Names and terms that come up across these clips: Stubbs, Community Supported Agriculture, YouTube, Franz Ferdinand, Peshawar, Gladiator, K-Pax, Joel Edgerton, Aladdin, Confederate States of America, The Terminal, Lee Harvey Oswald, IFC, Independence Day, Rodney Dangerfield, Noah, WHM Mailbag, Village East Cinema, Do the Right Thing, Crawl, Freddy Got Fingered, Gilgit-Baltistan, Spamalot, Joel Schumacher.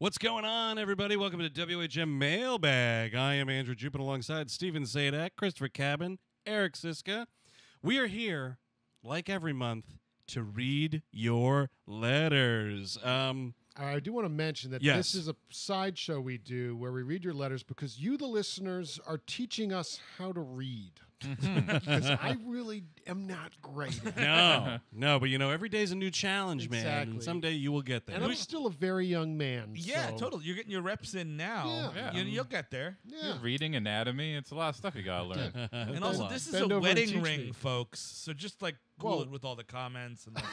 What's going on, everybody? Welcome to WHM Mailbag. I am Andrew Jupin alongside Steven Sadak, Christopher Cabin, Eric Siska. We are here, like every month, to read your letters. I do want to mention that This is a sideshow we do where we read your letters because you, the listeners, are teaching us how to read. Because I really am not great at it. No, but you know, every day's a new challenge, man. And someday you will get there. And I'm still a very young man. Yeah, so. Totally. You're getting your reps in now. Yeah. You'll get there. Yeah. You're reading anatomy. It's a lot of stuff you got to learn. And also, this is a wedding ring, folks. So just like cool it with all the comments and like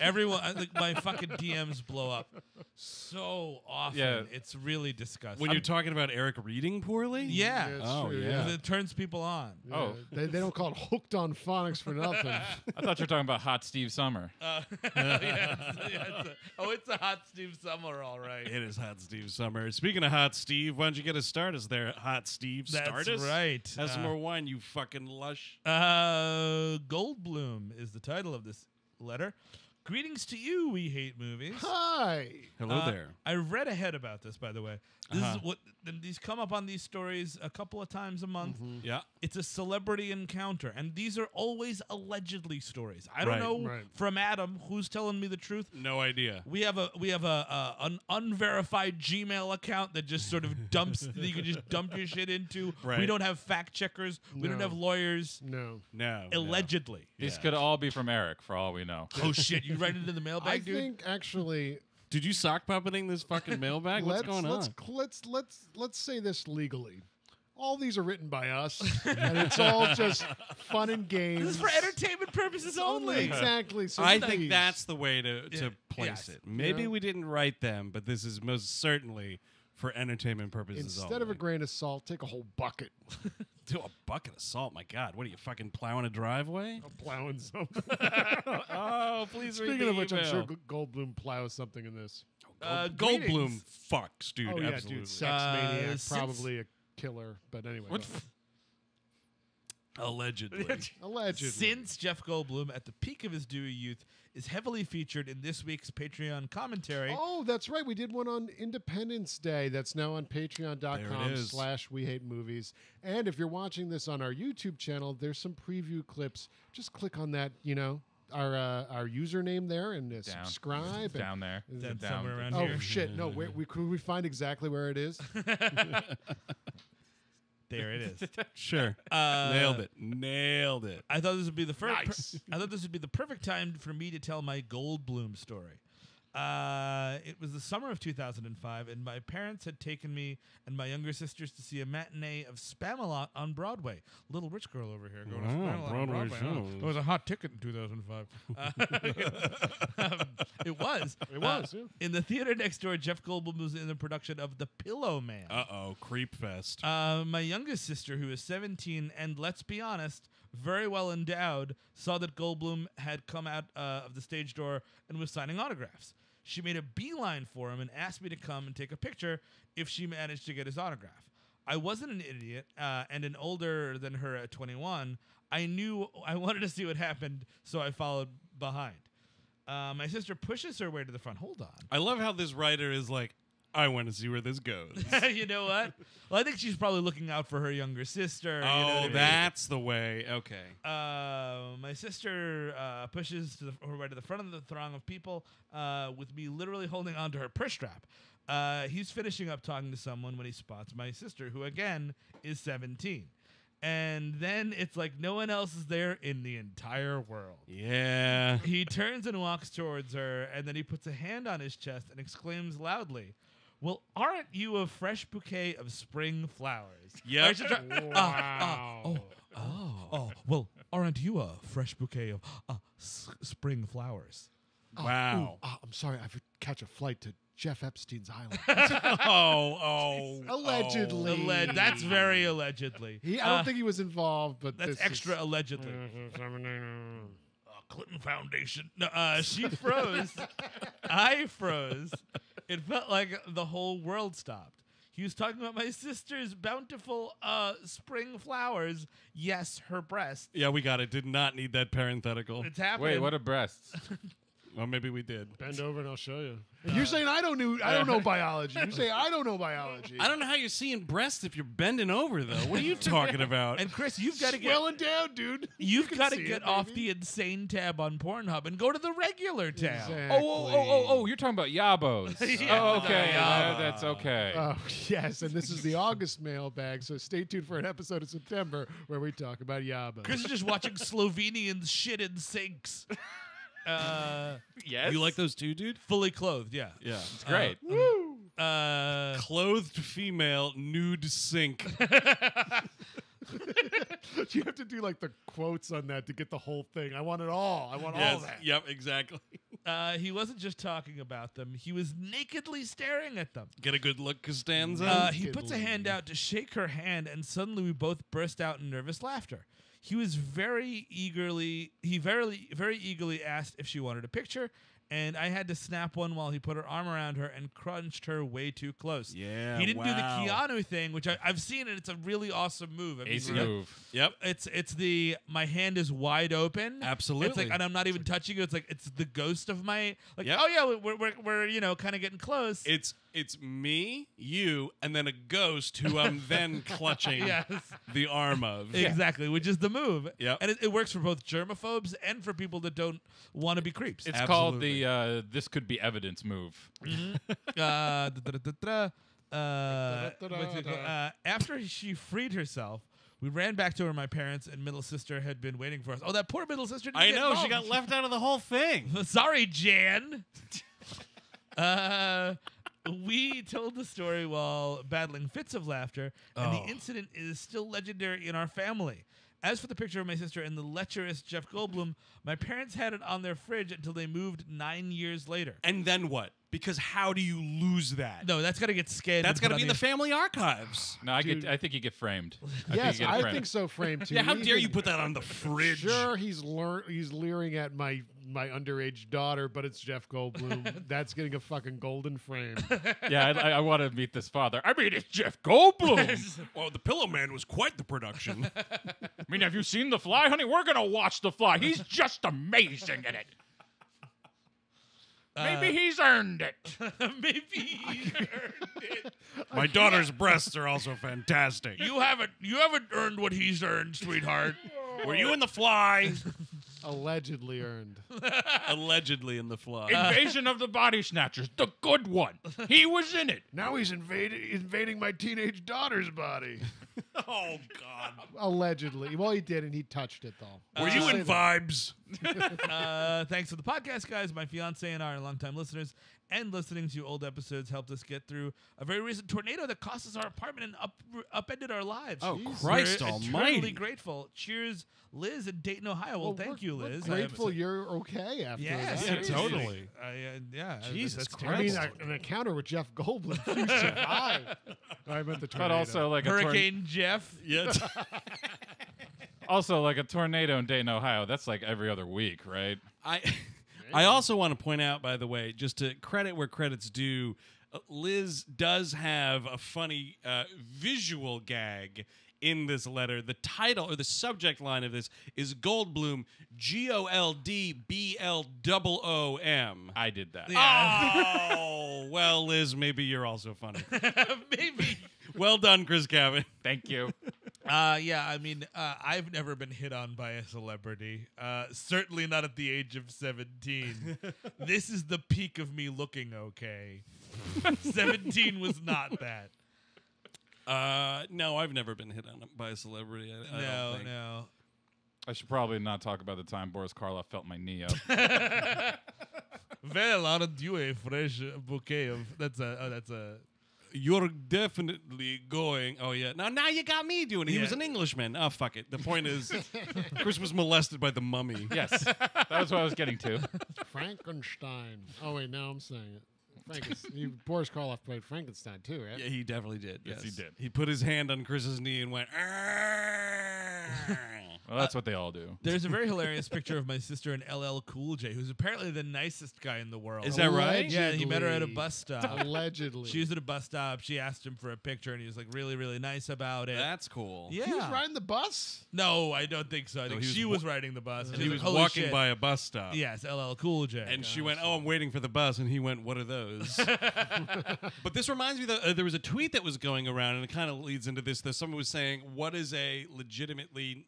everyone, like my fucking DMs blow up so often. Yeah. It's really disgusting. When you're talking about Eric reading poorly? Yeah. Yeah. It turns people on. Yeah. Oh. They don't call it hooked on phonics for nothing. I thought you were talking about Hot Steve Summer. It's a Hot Steve Summer, all right. It is Hot Steve Summer. Speaking of Hot Steve, why don't you get us started there, Hot Steve? That's Stardust? Right. Have some more wine, you fucking lush. Goldblum is the title of this letter. Greetings to you, We Hate Movies. Hi. Hello there. I read ahead about this, by the way. This is what these come up on these stories a couple of times a month. Yeah. It's a celebrity encounter, and these are always allegedly stories. I don't know from Adam who's telling me the truth. No idea. We have an unverified Gmail account that just sort of dumps that you can just dump your shit into. Right. We don't have fact checkers. No. We don't have lawyers. No. Allegedly. Yeah. These could all be from Eric, for all we know. Oh shit. You write it in the mailbag, dude? I think, actually... Did you sock puppeting this fucking mailbag? What's going on? Let's say this legally. All these are written by us, and it's all just fun and games. This is for entertainment purposes only. Exactly. So I think that's the way to place it. Maybe we didn't write them, but this is most certainly for entertainment purposes only. Instead of a grain of salt, take a whole bucket. Do a bucket of salt, my God. What are you, fucking plowing a driveway? I'm plowing something. Oh, please read the email. Speaking of which, I'm sure Goldblum plows something in this. Goldblum fucks, dude. Oh, yeah, absolutely. Dude, sex maniac, probably a killer. But anyway. What? Allegedly. Since Jeff Goldblum, at the peak of his dewy youth, is heavily featured in this week's Patreon commentary. Oh, that's right. We did one on Independence Day. That's now on patreon.com/wehatemovies. And if you're watching this on our YouTube channel, there's some preview clips. Just click on that, our username there and subscribe. Down there. Down somewhere around here. Oh, shit. No, could we find exactly where it is? There it is. Sure. Nailed it. I thought this would be the first. Nice. I thought this would be the perfect time for me to tell my Goldblum story. It was the summer of 2005, and my parents had taken me and my younger sisters to see a matinee of Spamalot on Broadway. Little rich girl over here going to Spamalot on Broadway. It was a hot ticket in 2005. It was. It was, yeah. In the theater next door, Jeff Goldblum was in the production of The Pillow Man. Uh-oh, creep fest. My youngest sister, who is 17, and let's be honest, very well endowed, saw that Goldblum had come out of the stage door and was signing autographs. She made a beeline for him and asked me to come and take a picture if she managed to get his autograph. I wasn't an idiot and an older than her at 21. I knew I wanted to see what happened, so I followed behind. My sister pushes her way to the front. Hold on. I love how this writer is like, I want to see where this goes. You know what? Well, I think she's probably looking out for her younger sister. Oh, you know what I mean? That's the way. Okay. My sister pushes her way to the front of the throng of people with me literally holding onto her purse strap. He's finishing up talking to someone when he spots my sister, who, again, is 17. And then it's like no one else is there in the entire world. Yeah. He turns and walks towards her, and then he puts a hand on his chest and exclaims loudly, "Well, aren't you a fresh bouquet of spring flowers?" Yeah. Wow. Well, aren't you a fresh bouquet of spring flowers? Wow. I'm sorry, I have to catch a flight to Jeff Epstein's island. Allegedly. That's very allegedly. I don't think he was involved, but that's extra allegedly. Clinton Foundation. No, she froze. I froze. It felt like the whole world stopped. He was talking about my sister's bountiful spring flowers. Yes, her breasts. Yeah, we got it. Did not need that parenthetical. It's happening. Wait, what are breasts? Well, maybe we did. Bend over and I'll show you. You're saying I don't know biology. You say I don't know biology. I don't know how you're seeing breasts if you're bending over though. What are you talking about? And Chris, you've got to get swelling down, dude. You've got to get off the insane tab on Pornhub and go to the regular tab. Exactly. Oh! You're talking about yabos. Yeah. Oh, okay. That's okay. Oh, yes, and this is the August mailbag. So stay tuned for an episode in September where we talk about yabos. Chris is just watching Slovenians shit in sinks. Yes. You like those too, dude? Fully clothed, yeah. Yeah. It's great. Woo! Clothed female nude sink. You have to do like the quotes on that to get the whole thing. I want it all. I want all that. Yep, exactly. He wasn't just talking about them. He was nakedly staring at them. Get a good look, Costanza. He puts a hand out to shake her hand, and suddenly we both burst out in nervous laughter. He very eagerly asked if she wanted a picture, and I had to snap one while he put her arm around her and crunched her way too close. Yeah, he didn't do the Keanu thing, which I've seen, and it's a really awesome move. I mean, ace move. Yep. It's the my hand is wide open. Absolutely. It's like, and I'm not even touching it. It's like it's the ghost of my like. Yep. Oh yeah, we're kind of getting close. It's me, you, and then a ghost who I'm then clutching the arm of. Exactly, which is the move. Yep. And it works for both germaphobes and for people that don't want to be creeps. It's absolutely called the this could be evidence move. After she freed herself, we ran back to where my parents and middle sister had been waiting for us. Oh, that poor middle sister didn't get home. She got left out of the whole thing. Sorry, Jan. We told the story while battling fits of laughter, and the incident is still legendary in our family. As for the picture of my sister and the lecherous Jeff Goldblum, my parents had it on their fridge until they moved 9 years later. And then what? Because how do you lose that? No, that's got to get scanned. That's got to be in the family archives. No, I think you get framed. Yes, I think so, framed too. Yeah, how dare you put that on the fridge? Sure, he's leering at my underage daughter, but it's Jeff Goldblum. That's getting a fucking golden frame. Yeah, I want to meet this father. I mean, it's Jeff Goldblum. Well, The Pillow Man was quite the production. I mean, have you seen The Fly, honey? We're going to watch The Fly. He's just amazing in it. Maybe he's earned it. Maybe he earned it. My daughter's breasts are also fantastic. You haven't earned what he's earned, sweetheart. Were you in The Fly? Allegedly earned. Allegedly in The Fly. Invasion of the Body Snatchers, the good one. He was in it. Now he's invading my teenage daughter's body. Oh, God. Allegedly. Well, he did, and he touched it, though. Were you in Vibes? Thanks for the podcast, guys. My fiance and I are longtime listeners, and listening to old episodes helped us get through a very recent tornado that cost us our apartment and upended our lives. Oh, jeez. Christ almighty. We're eternally grateful. Cheers, Liz in Dayton, Ohio. Well, thank you, Liz. We're grateful you're okay after that. Yeah, totally. Yeah. Jesus Christ. I mean, an encounter with Jeff Goldblum. You survived. I meant the tornado. But also like Hurricane Jeff. Yeah. Also, like a tornado in Dayton, Ohio, that's like every other week, right? I also want to point out, by the way, just to credit where credit's due, Liz does have a funny visual gag in this letter. The title or the subject line of this is Goldblum, G-O-L-D-B-L-O-O-M. I did that. Yeah. Oh, well, Liz, maybe you're also funny. Maybe. Well done, Chris Gavin. Thank you. I've never been hit on by a celebrity. Certainly not at the age of 17. This is the peak of me looking okay. 17 was not that. No, I've never been hit on by a celebrity. I don't think. I should probably not talk about the time Boris Karloff felt my knee up. Well, aren't you a fresh bouquet of... That's a... You're definitely going... Oh, yeah. Now you got me doing it. He was an Englishman. Oh, fuck it. The point is, Chris was molested by the mummy. Yes. That was what I was getting to. Frankenstein. Oh, wait. Now I'm saying it. Boris Karloff played Frankenstein, too, right? Yeah, he definitely did. Yes, he did. He put his hand on Chris's knee and went... Well, that's what they all do. There's a very hilarious picture of my sister and LL Cool J, who's apparently the nicest guy in the world. Is that right? Yeah, he met her at a bus stop. Allegedly. She was at a bus stop. She asked him for a picture, and he was like really, really nice about it. That's cool. Yeah. He was riding the bus? No, I don't think so. I think she was riding the bus. And he was walking by a bus stop. Yes, LL Cool J. And she went, oh, I'm waiting for the bus. And he went, what are those? But this reminds me that there was a tweet that was going around, and it kind of leads into this, that someone was saying, what is a legitimately...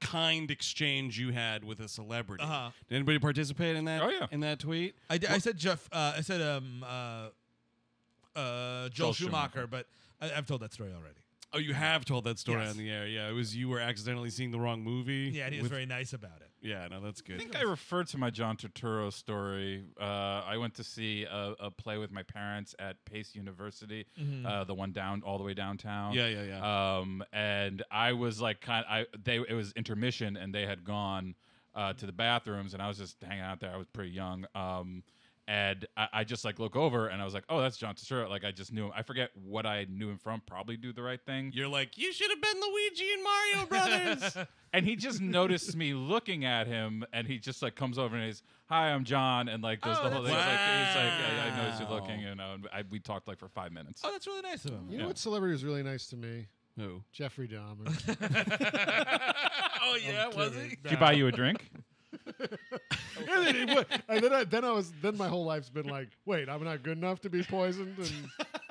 kind exchange you had with a celebrity. Uh-huh. Did anybody participate in that? Oh yeah, in that tweet. I said Jeff. I said Joel Schumacher, but I've told that story already. Oh, you have told that story on the air. Yeah, it was you were accidentally seeing the wrong movie. Yeah, and he was very nice about it. Yeah, no, that's good. I think I referred to my John Turturro story. I went to see a play with my parents at Pace University, the one down all the way downtown. Yeah. And I was like, it was intermission, and they had gone to the bathrooms, and I was just hanging out there. I was pretty young, and I just like look over, and I was like, oh, that's John Turturro. Like I just knew him. I forget what I knew him from. Probably Do the Right Thing. You're like, you should have been Luigi and Mario Brothers. And he just noticed me looking at him, and he just like comes over and he's, "Hi, I'm John," and like does the whole thing. Wow. He's like, I noticed you looking, you know. And we talked like for 5 minutes. Oh, that's really nice of him. You know what celebrity was really nice to me? Who? Jeffrey Dahmer. Oh yeah, was he? Did he buy you a drink? And then my whole life's been like, wait, I'm not good enough to be poisoned and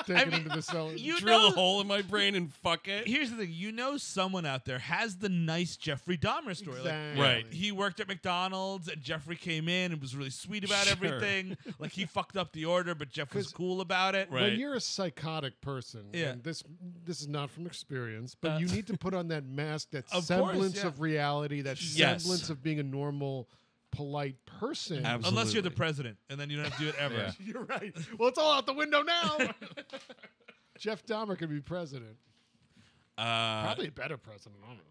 taken into the cellar. Drill a hole in my brain and fuck it. Here's the thing, you know, someone out there has the nice Jeffrey Dahmer story. Exactly. Like, right. He worked at McDonald's and Jeffrey came in and was really sweet about everything. Like he fucked up the order, but Jeff was cool about it. Right. When you're a psychotic person, and this is not from experience, but you need to put on that mask, that semblance of reality, that semblance of being a normal, polite person. Absolutely. Unless you're the president, and then you don't have to do it ever. Yeah. You're right. Well, it's all out the window now. Jeff Dahmer could be president. Probably a better president. I don't know.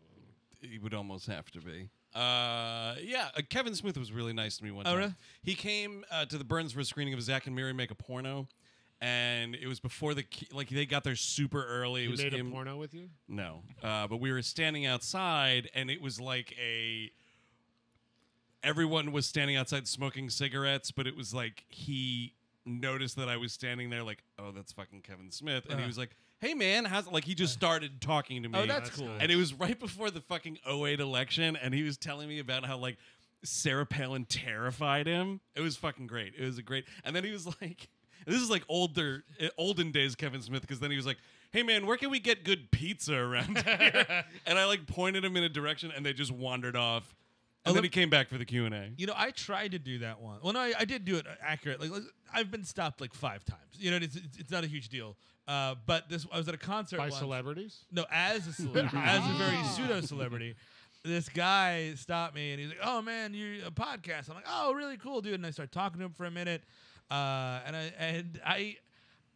He would almost have to be. Kevin Smith was really nice to me one time. Really? He came to the Burns for a screening of Zach and Mary Make a Porno, and it was before they got there super early. He made a porno with you? No. But we were standing outside, and it was like a... Everyone was standing outside smoking cigarettes, but it was like he noticed that I was standing there like, oh, that's fucking Kevin Smith. And he was like, hey, man, how's it? Like, he just started talking to me. Oh, that's cool. And it was right before the fucking 2008 election, and he was telling me about how, like, Sarah Palin terrified him. It was fucking great. It was a great... And then he was like... This is like olden days Kevin Smith, because then he was like, hey, man, where can we get good pizza around here? And I, like, pointed him in a direction, and they just wandered off. And then he came back for the Q&A. You know, I tried to do that one. Well, no, I did do it accurately. Like, I've been stopped like 5 times. You know, it's not a huge deal. But I was at a concert by celebrities? No, as a celebrity, as a very pseudo celebrity. This guy stopped me, and he's like, "Oh man, you're a podcast." I'm like, "Oh, really cool, dude." And I started talking to him for a minute, and I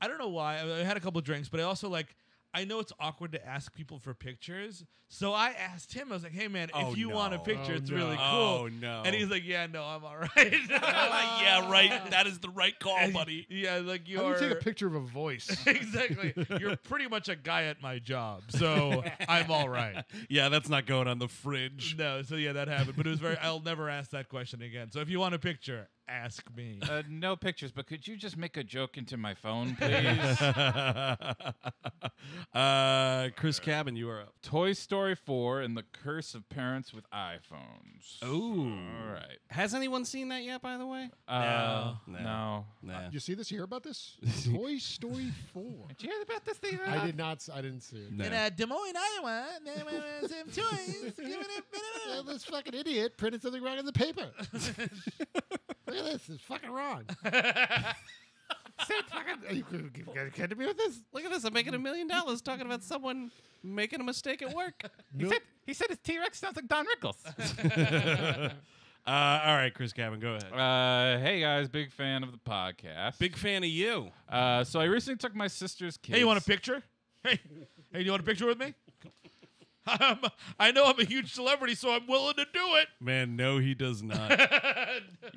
don't know why. I had a couple drinks, but I also like. I know it's awkward to ask people for pictures, so I asked him. I was like, "Hey, man, if you want a picture, it's really cool." Oh no! And he's like, "Yeah, no, I'm all right." I'm like, "Yeah, right. That is the right call, buddy." Yeah, like you are. How do you take a picture of a voice? Exactly. You're pretty much a guy at my job, so I'm all right. Yeah, that's not going on the fridge. No, so yeah, that happened, but it was very. I'll never ask that question again. So if you want a picture. Ask me. No pictures, but could you just make a joke into my phone, please? Chris Cabin, you are up. Toy Story 4 and the Curse of Parents with iPhones. Ooh. All right. Has anyone seen that yet, by the way? No. You see this? You hear about this? Toy Story 4. Did you hear about this thing? I did not. I didn't see it. No. In Des Moines, Iowa, they were some toys. Well, this fucking idiot printed something wrong in the paper. Look at this. It's fucking wrong. Are you kidding me with this? Look at this. I'm making $1 million talking about someone making a mistake at work. He said his T-Rex sounds like Don Rickles. All right, Chris Cabin, go ahead. Hey, guys. Big fan of the podcast. Big fan of you. So I recently took my sister's kids. Hey, you want a picture? Hey, you want a picture with me? I know I'm a huge celebrity, so I'm willing to do it. Man, no, he does not.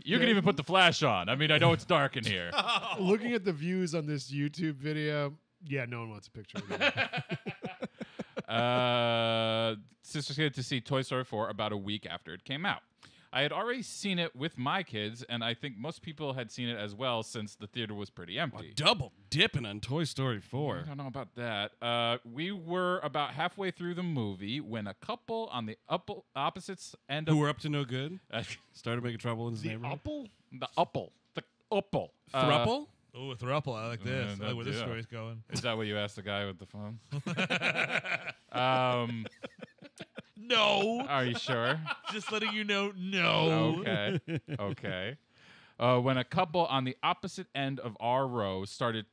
You can even put the flash on. I mean, I know it's dark in here. Oh. Looking at the views on this YouTube video, yeah, no one wants a picture of me. Sisters get to see Toy Story 4 about a week after it came out. I had already seen it with my kids, and I think most people had seen it as well since the theater was pretty empty. Well, double dipping on Toy Story 4. I don't know about that. We were about halfway through the movie when a couple on the opposite end of... Who were up to no good? Started making trouble in his neighborhood? The upple. Thruple? Oh, a thruple. I like this. I like where this story's going. Is that what you asked the guy with the phone? No. Are you sure? Just letting you know, no. Okay. Okay. When a couple on the opposite end of our row started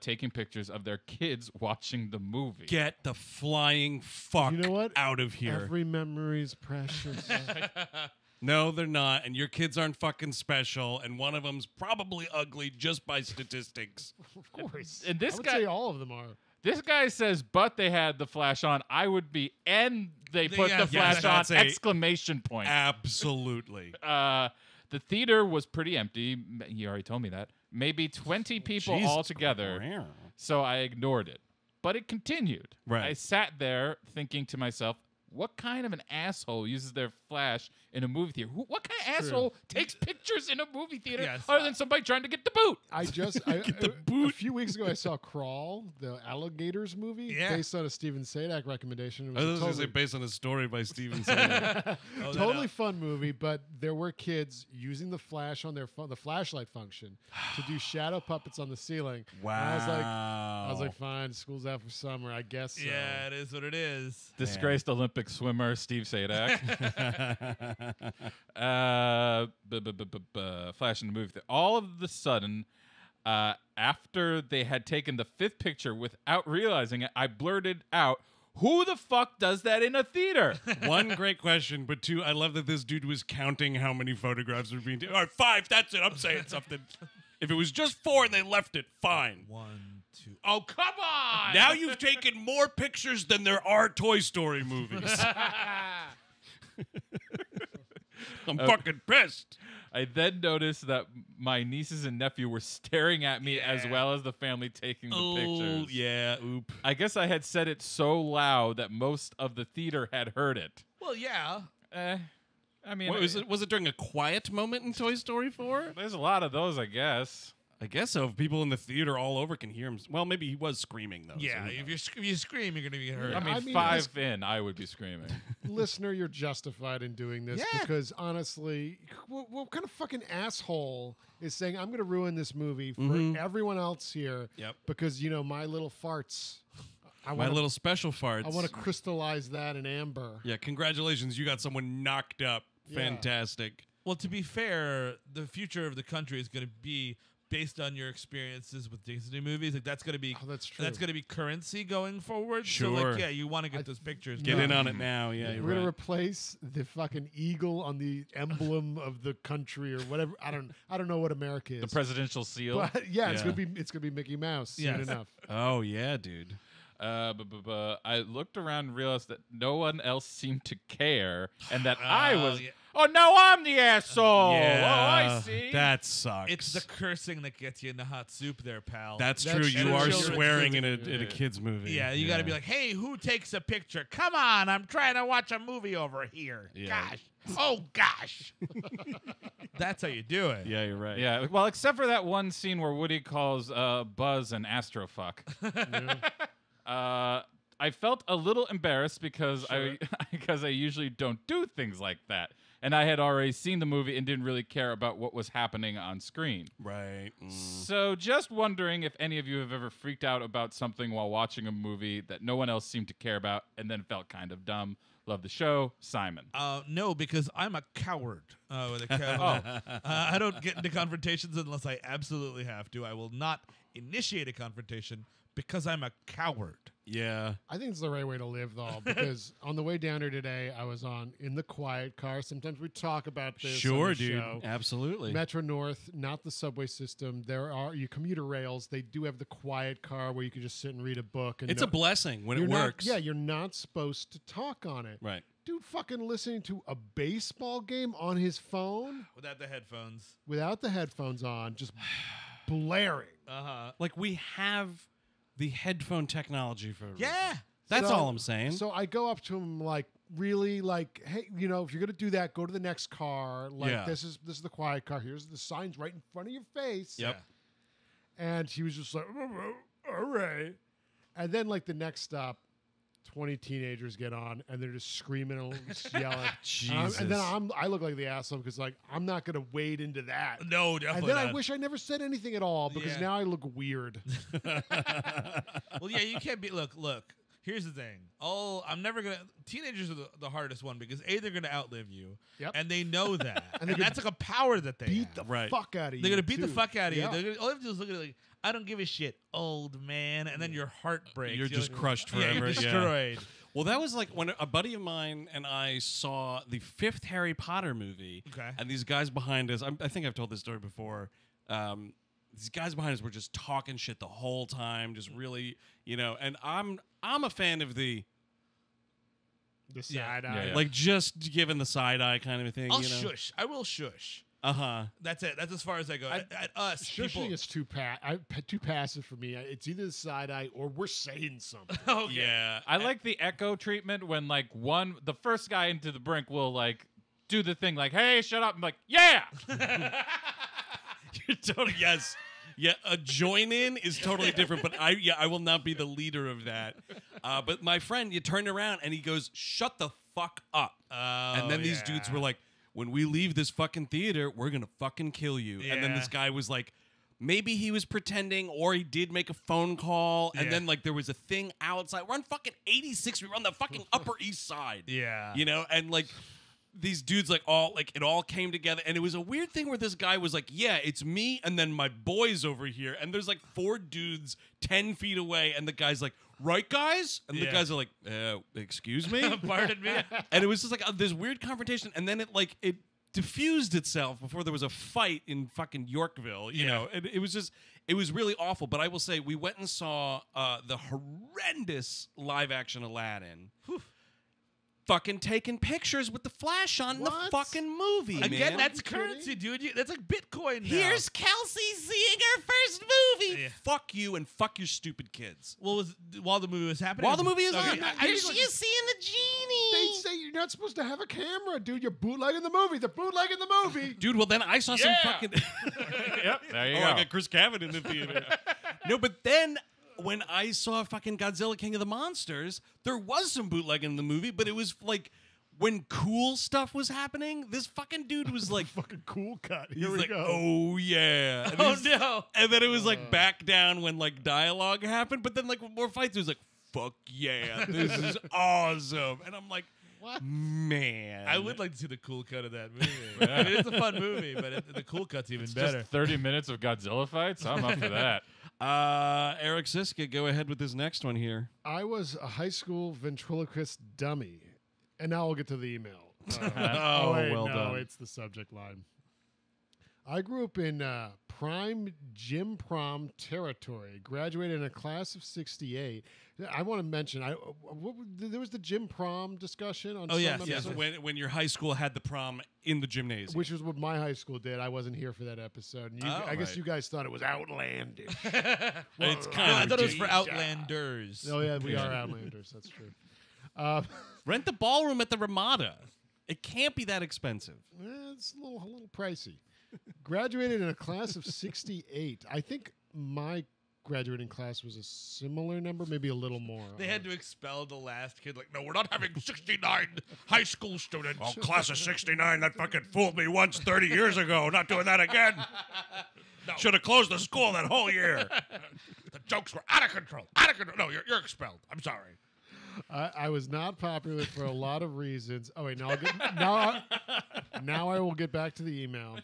taking pictures of their kids watching the movie. Get the flying fuck out of here. Every memory's precious. No, they're not, and your kids aren't fucking special, and one of them's probably ugly just by statistics. Of course. And this guy, I would say all of them are. This guy says, but they had the flash on. I would be, and they put the flash on, exclamation point. Absolutely. The theater was pretty empty. He already told me that. Maybe 20 people altogether. So I ignored it. But it continued. Right. I sat there thinking to myself, what kind of an asshole uses their flash in a movie theater? What kind of asshole takes pictures in a movie theater other than somebody trying to get the boot? A few weeks ago, I saw Crawl, the alligators movie, based on a Steven Sadak recommendation. It was based on a story by Steven Sadak. Totally fun movie, but there were kids using the flash on their the flashlight function to do shadow puppets on the ceiling. Wow! And I was like, fine, school's out for summer, I guess. So. Yeah, it is what it is. Disgraced Olympic swimmer Steve Sadak. Flash in the movie. All of a sudden, after they had taken the fifth picture without realizing it, I blurted out, who the fuck does that in a theater? One, great question, but two, I love that this dude was counting how many photographs were being taken. All right, five, that's it, I'm saying something. If it was just four and they left it, fine. One. Oh, come on! Now you've taken more pictures than there are Toy Story movies. I'm fucking pissed. I then noticed that my nieces and nephew were staring at me as well as the family taking the pictures. Yeah, oop. I guess I had said it so loud that most of the theater had heard it. Well, yeah. I mean, was it during a quiet moment in Toy Story 4? There's a lot of those, I guess. I guess so. If people in the theater all over can hear him. Well, maybe he was screaming, though. Yeah, so if you scream, you're going to be heard. I mean, I would be screaming. Listener, you're justified in doing this because, honestly, what kind of fucking asshole is saying, I'm going to ruin this movie for everyone else here because, you know, my little farts. My little special farts. I want to crystallize that in amber. Yeah, congratulations. You got someone knocked up. Fantastic. Well, to be fair, the future of the country is going to be based on your experiences with Disney movies, like that's gonna be that's gonna be currency going forward. Sure. So like, you want to get those pictures. Get in on it now. Yeah, you're gonna replace the fucking eagle on the emblem of the country or whatever. I don't know what America is. The presidential seal. But it's gonna be Mickey Mouse soon enough. Oh yeah, dude. I looked around and realized that no one else seemed to care, and that I was. Yeah. Oh, no, I'm the asshole. Oh, I see. That sucks. It's the cursing that gets you in the hot soup there, pal. That's true. You are swearing in a kid's movie. Yeah, you got to be like, hey, who takes a picture? Come on, I'm trying to watch a movie over here. Yeah. Gosh. Oh, gosh. That's how you do it. Yeah, you're right. Yeah, well, except for that one scene where Woody calls Buzz an astrofuck. I felt a little embarrassed because I usually don't do things like that. And I had already seen the movie and didn't really care about what was happening on screen. Right. Mm. So just wondering if any of you have ever freaked out about something while watching a movie that no one else seemed to care about and then felt kind of dumb. Love the show, Simon. No, because I'm a coward. I don't get into confrontations unless I absolutely have to. I will not initiate a confrontation because I'm a coward. Yeah. I think it's the right way to live, though, because on the way down here today, I was on In the Quiet Car. Sometimes we talk about this. Sure, dude. Show. Absolutely. Metro North, not the subway system. There are commuter rails. They do have the quiet car where you can just sit and read a book. And it's a blessing when it works. You're not supposed to talk on it. Right. Dude fucking listening to a baseball game on his phone. Without the headphones. Without the headphones on, just blaring. Like we have the headphone technology for everything. That's all I'm saying. So I go up to him like, really, like, hey, you know, if you're gonna do that, go to the next car. Like, this is the quiet car. Here's the signs right in front of your face. Yep. And he was just like, all right. And then like the next stop, 20 teenagers get on and they're just screaming and yelling. Jesus. And then I look like the asshole because like I'm not gonna wade into that. No, definitely. And then I wish I never said anything at all because now I look weird. Well, yeah, you can't be. Look. Here's the thing. I'm never gonna. Teenagers are the hardest one because A, they're gonna outlive you, and they know that, and that's like a power that they beat the fuck out of you. They're gonna beat the fuck out of you. They're gonna, all they have to do is look at it like, I don't give a shit, old man, and then your heart breaks. You're just like, crushed forever. You're destroyed. Yeah. Well, that was like when a buddy of mine and I saw the 5th Harry Potter movie, and these guys behind us. I think I've told this story before. These guys behind us were just talking shit the whole time, just really, you know. And I'm a fan of the side eye, like just giving the side eye kind of a thing. Shush. I will shush. That's it. That's as far as I go. At us, shushing is too passive for me. It's either the side eye or we're saying something. Yeah. I like the echo treatment when like the first guy into the brink will like do the thing like, "Hey, shut up!" I'm like, "Yeah." You're totally a join in is totally different, but I will not be the leader of that. But my friend, you turned around and he goes, "Shut the fuck up!" And then these dudes were like, "When we leave this fucking theater, we're gonna fucking kill you." Yeah. And then this guy was like, maybe he was pretending, or he did make a phone call, and then like there was a thing outside. We're on fucking 86. We're on the fucking Upper East Side. Yeah, you know, and like. These dudes, like, all, like, it all came together. And it was a weird thing where this guy was like, yeah, it's me and then my boys over here. And there's, like, 4 dudes 10 feet away. And the guy's like, right, guys? And the guys are like, excuse me? Pardon me? And it was just, like, this weird confrontation. And then it, like, it diffused itself before there was a fight in fucking Yorkville, you know? And it was just, it was really awful. But I will say, we went and saw the horrendous live-action Aladdin. Whew. Fucking taking pictures with the flash on the fucking movie, man. Again, that's currency, dude. That's like Bitcoin now. Here's Kelsey seeing her first movie. Yeah. Fuck you and fuck your stupid kids. Well, while the movie was happening. While the movie is on. Here she is seeing the genie. They say you're not supposed to have a camera, dude. You're bootlegging the movie. They're bootlegging the movie. Dude, well, then I saw some fucking... Yep, there you go. I got Chris Cavan in the theater. No, but then... When I saw fucking Godzilla King of the Monsters, there was some bootlegging in the movie, but it was like when cool stuff was happening, this fucking dude was like... fucking cool cut. Here we like, go. Oh, yeah. And no. And then it was like back down when like dialogue happened, but then like more fights, it was like, fuck yeah, this is awesome. And I'm like... What? Man. I would like to see the cool cut of that movie. I mean, it's a fun movie, but the cool cut's even better. Just 30 minutes of Godzilla fights? I'm up for that. Eric Siska, go ahead with this next one here. I was a high school ventriloquist dummy. And now I'll get to the email. Well done. It's the subject line. I grew up in prime Jim Prom territory, graduated in a class of 68. I want to mention, there was the Jim Prom discussion on some episode. When your high school had the prom in the gymnasium. Which is what my high school did. I wasn't here for that episode. And I guess you guys thought it was outlandish. It's kind of I thought it was for outlanders. Oh, yeah, we are outlanders. That's true. Rent the ballroom at the Ramada. It can't be that expensive. It's a little pricey. Graduated in a class of 68. I think my graduating class was a similar number, maybe a little more. They had to expel the last kid. Like, no, we're not having 69 high school students. Oh, class of 69, that fucking fooled me once 30 years ago. Not doing that again. No. Should have closed the school that whole year. The jokes were out of control. Out of control. No, you're expelled. I'm sorry. I was not popular for a lot of reasons. Oh wait, now I will get back to the email.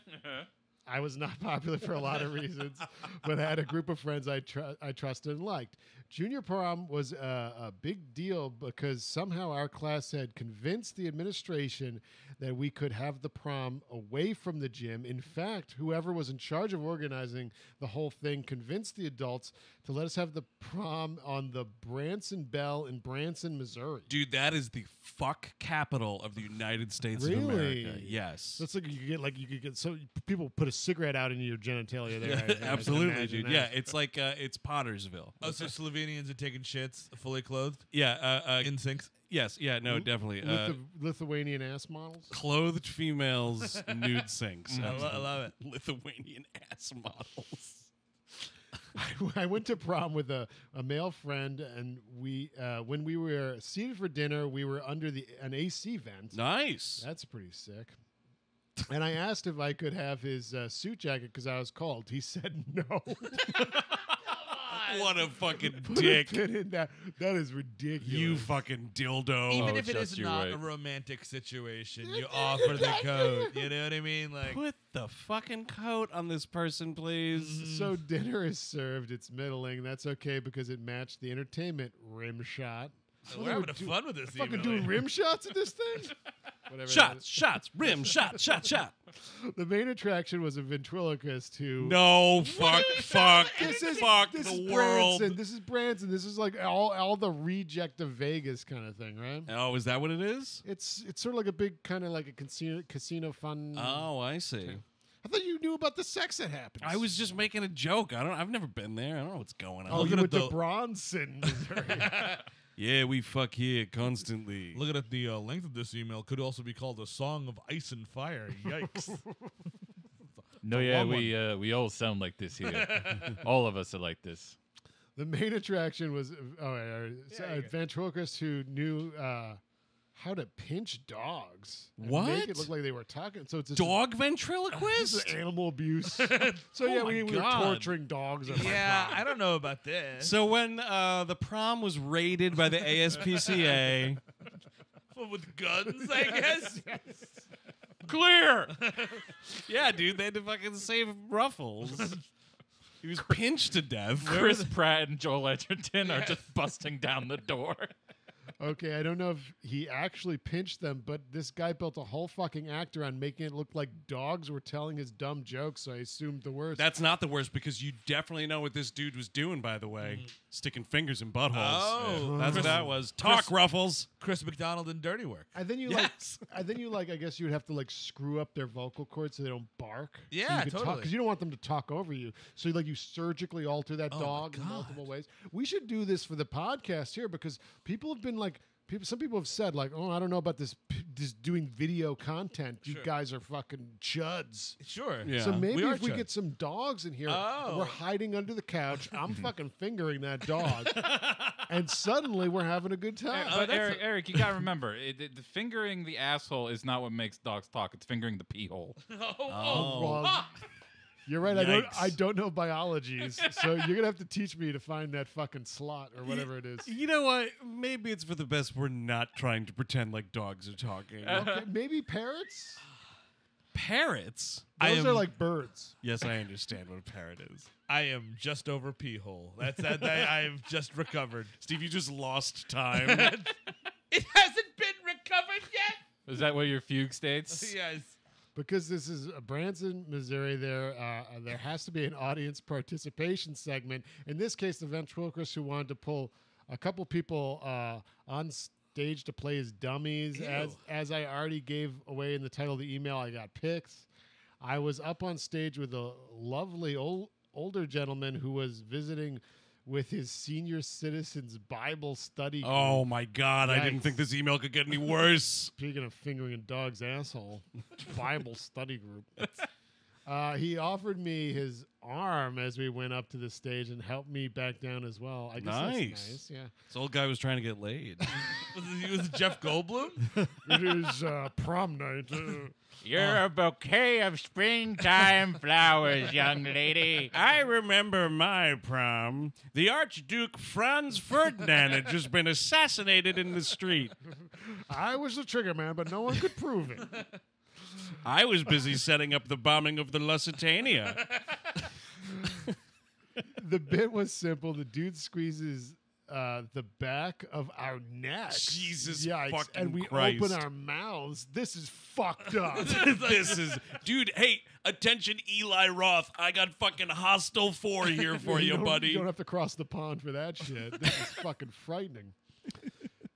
I was not popular for a lot of reasons, but I had a group of friends I trusted and liked. Junior prom was a big deal because somehow our class had convinced the administration that we could have the prom away from the gym. In fact, whoever was in charge of organizing the whole thing convinced the adults to let us have the prom on the Branson Bell in Branson, Missouri. Dude, that is the fuck capital of the United States of America. Yes. That's like you could get so people put a cigarette out into your genitalia there. Yeah, absolutely, dude. That. Yeah, it's like it's Pottersville. Oh, so Slovenians are taking shits fully clothed? Yeah. In syncs? Yes. Yeah, no, definitely. Lithuanian ass models? Clothed females, nude sinks. I love it. Lithuanian ass models. I went to prom with a male friend, and we when we were seated for dinner, we were under an AC vent. Nice. That's pretty sick. And I asked if I could have his suit jacket because I was cold. He said no. What a fucking dick. That is ridiculous. You fucking dildo. Even if it is not right. A romantic situation, you offer the coat. You know what I mean? Like, put the fucking coat on this person, please. So dinner is served. It's middling. That's okay because it matched the entertainment. Rim shot. We're having fun with this. Fucking doing rim shots at this thing? Whatever. Shots, shots, rim, shot, shot, shot. The main attraction was a ventriloquist who... No, fuck the world. This is Branson. This is like all the reject of Vegas kind of thing, right? Oh, is that what it is? It's sort of like a big kind of like a casino fun... Oh, I see. Thing. I thought you knew about the sex that happens. I was just making a joke. I've never been there. I don't know what's going on. Oh, you went to Bronson, Missouri. Yeah, we fuck here constantly. Looking at the length of this email, could also be called a song of ice and fire. Yikes. No, yeah, we all sound like this here. All of us are like this. The main attraction was ventriloquist who knew how to pinch dogs. What? Make it look like they were talking. So it's dog ventriloquist? This is animal abuse. So yeah, we were torturing dogs. Yeah, I don't know about this. So when the prom was raided by the ASPCA. With guns, I guess? Yes. Clear! Yeah, dude, they had to fucking save Ruffles. He was pinched to death. Chris Pratt and Joel Edgerton are just busting down the door. Okay, I don't know if he actually pinched them, but this guy built a whole fucking act around making it look like dogs were telling his dumb jokes, so I assumed the worst. That's not the worst, because you definitely know what this dude was doing, by the way. Mm. Sticking fingers in buttholes. Oh. Yeah. That's what that was. Talk, Ruffles. Chris McDonald and Dirty Work. And then you I guess you would have to like screw up their vocal cords so they don't bark. Yeah, so totally. Because you don't want them to talk over you. So you surgically alter that dog in multiple ways. We should do this for the podcast here, because people have been some people have said oh, I don't know about this doing video content. You guys are fucking chuds. Sure. Yeah. So maybe if we get some dogs in here, we're hiding under the couch. I'm fucking fingering that dog, and suddenly we're having a good time. But Eric, you gotta remember, the fingering the asshole is not what makes dogs talk. It's fingering the pee hole. Oh. You're right. Yikes. I don't know biologies, so you're going to have to teach me to find that fucking slot or whatever it is. You know what? Maybe it's for the best we're not trying to pretend like dogs are talking. Okay, maybe parrots? Parrots? Those are like birds. Yes, I understand what a parrot is. I am just over pee hole. That's that. I've just recovered. Steve, you just lost time. It hasn't been recovered yet? Is that what your fugue states? Yes. Because this is Branson, Missouri, there has to be an audience participation segment. In this case, the ventriloquist who wanted to pull a couple people on stage to play as dummies. As I already gave away in the title of the email, I got pics. I was up on stage with a lovely older gentleman who was visiting with his senior citizens Bible study group. Oh, my God. Yikes. I didn't think this email could get any worse. Speaking of fingering a dog's asshole, Bible study group. He offered me his arm as we went up to the stage and helped me back down as well. I guess nice. That's nice, yeah. This old guy was trying to get laid. was it Jeff Goldblum? It is prom night. You're a bouquet of springtime flowers, young lady. I remember my prom. The Archduke Franz Ferdinand had just been assassinated in the street. I was the trigger man, but no one could prove it. I was busy setting up the bombing of the Lusitania. The bit was simple. The dude squeezes the back of our necks. Jesus fucking Christ. And we open our mouths. This is fucked up. This is... Dude, hey, attention Eli Roth. I got fucking Hostile 4 here for you buddy. You don't have to cross the pond for that shit. This is fucking frightening.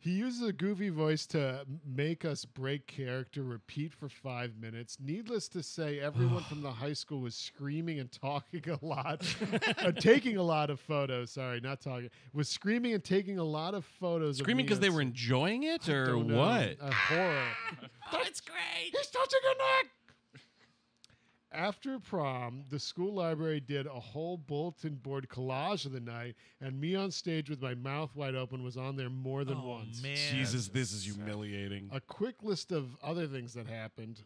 He uses a goofy voice to make us break character, repeat for 5 minutes. Needless to say, everyone from the high school was screaming and talking a lot, taking a lot of photos. Sorry, not talking. Was screaming and taking a lot of photos. Screaming because they were enjoying it or what? A horror. That's great. He's touching her neck. After prom, the school library did a whole bulletin board collage of the night, and me on stage with my mouth wide open was on there more than once. Man. Jesus, this is humiliating. A quick list of other things that happened.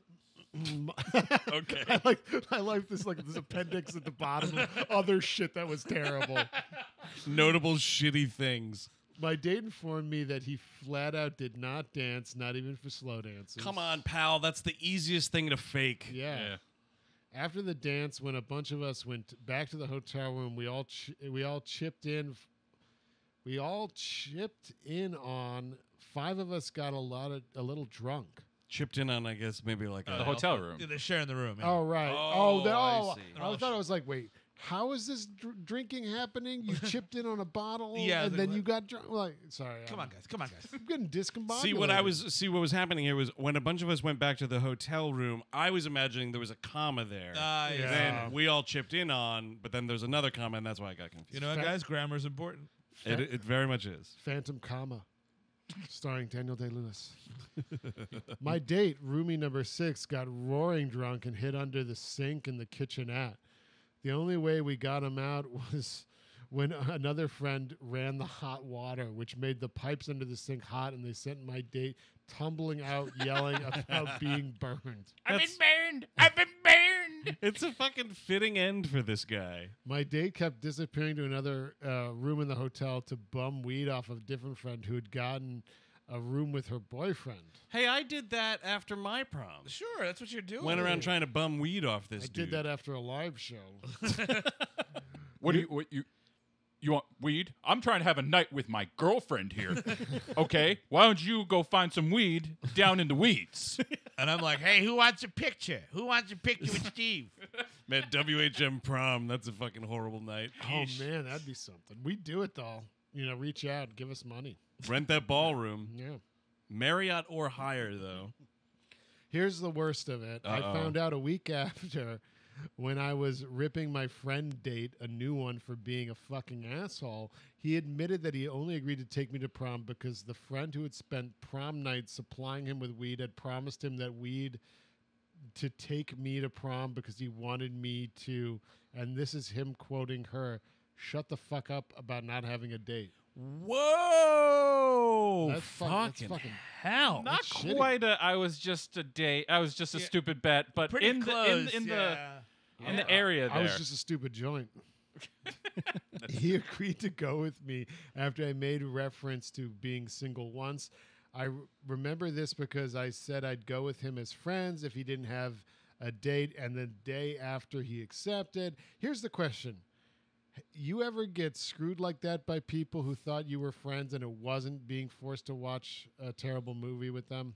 Okay. I like this this appendix at the bottom of other shit that was terrible. Notable shitty things. My date informed me that he flat out did not dance, not even for slow dances. Come on, pal. That's the easiest thing to fake. Yeah. After the dance, when a bunch of us went back to the hotel room, we all chipped in on. Five of us got a little drunk. Chipped in on, I guess, maybe like the hotel room. They're sharing the room. Yeah. Oh, right. I thought I was like, wait, how is this drinking happening? You chipped in on a bottle, and then you got drunk. Like, sorry. Come on, guys. I'm getting discombobulated. What was happening here was when a bunch of us went back to the hotel room, I was imagining there was a comma there. Then we all chipped in on, but then there's another comma, and that's why I got confused. You know what, guys? Grammar's important. It very much is. Phantom comma. Starring Daniel Day-Lewis. My date, roomie number 6, got roaring drunk and hid under the sink in the kitchenette. The only way we got him out was when another friend ran the hot water, which made the pipes under the sink hot, and they sent my date tumbling out, yelling about being burned. I've been burned. It's a fucking fitting end for this guy. My date kept disappearing to another room in the hotel to bum weed off of a different friend who had gotten a room with her boyfriend. Hey, I did that after my prom. Sure, that's what you're doing. Went around trying to bum weed off this dude. I did that after a live show. You want weed? I'm trying to have a night with my girlfriend here. Okay, why don't you go find some weed down in the weeds? And I'm like, hey, who wants a picture? Who wants a picture with Steve? Man, WHM prom, that's a fucking horrible night. Oh, man, that'd be something. We do it, though. You know, reach out, give us money. Rent that ballroom. Yeah. Marriott or higher, though. Here's the worst of it. I found out a week after when I was ripping my friend date, a new one, for being a fucking asshole. He admitted that he only agreed to take me to prom because the friend who had spent prom night supplying him with weed had promised him that weed to take me to prom because he wanted me to, and this is him quoting her, shut the fuck up about not having a date. Whoa! That's fucking hell! Not quite. I was just a date. I was just a stupid bet, but pretty close, in the area there. I was just a stupid joint. He agreed to go with me after I made reference to being single once. I remember this because I said I'd go with him as friends if he didn't have a date, and the day after he accepted. Here's the question. You ever get screwed like that by people who thought you were friends and it wasn't, being forced to watch a terrible movie with them?